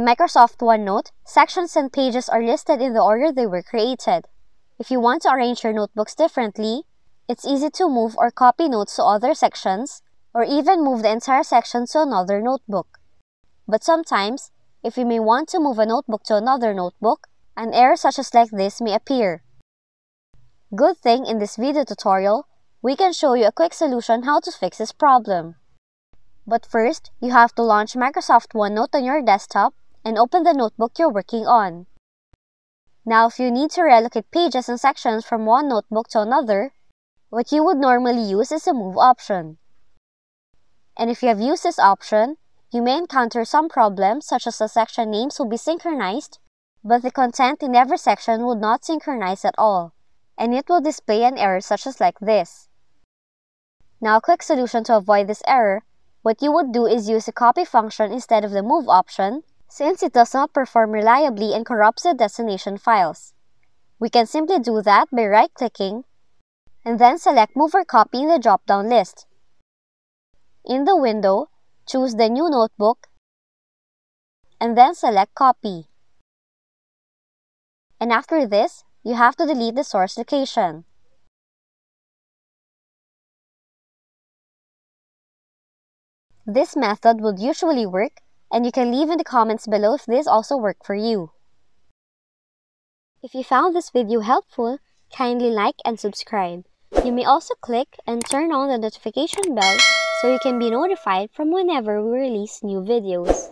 In Microsoft OneNote, sections and pages are listed in the order they were created. If you want to arrange your notebooks differently, it's easy to move or copy notes to other sections, or even move the entire section to another notebook. But sometimes, if you may want to move a notebook to another notebook, an error such as like this may appear. Good thing in this video tutorial, we can show you a quick solution how to fix this problem. But first, you have to launch Microsoft OneNote on your desktop and open the notebook you're working on. Now, if you need to reallocate pages and sections from one notebook to another, what you would normally use is the Move option. And if you have used this option, you may encounter some problems such as the section names will be synchronized, but the content in every section would not synchronize at all, and it will display an error such as like this. Now, a quick solution to avoid this error, what you would do is use the copy function instead of the move option, since it does not perform reliably and corrupts the destination files. We can simply do that by right-clicking, and then select Move or Copy in the drop-down list. In the window, choose the New Notebook, and then select Copy. And after this, you have to delete the source location. This method will usually work, and you can leave in the comments below if this also worked for you. If you found this video helpful, kindly like and subscribe. You may also click and turn on the notification bell so you can be notified from whenever we release new videos.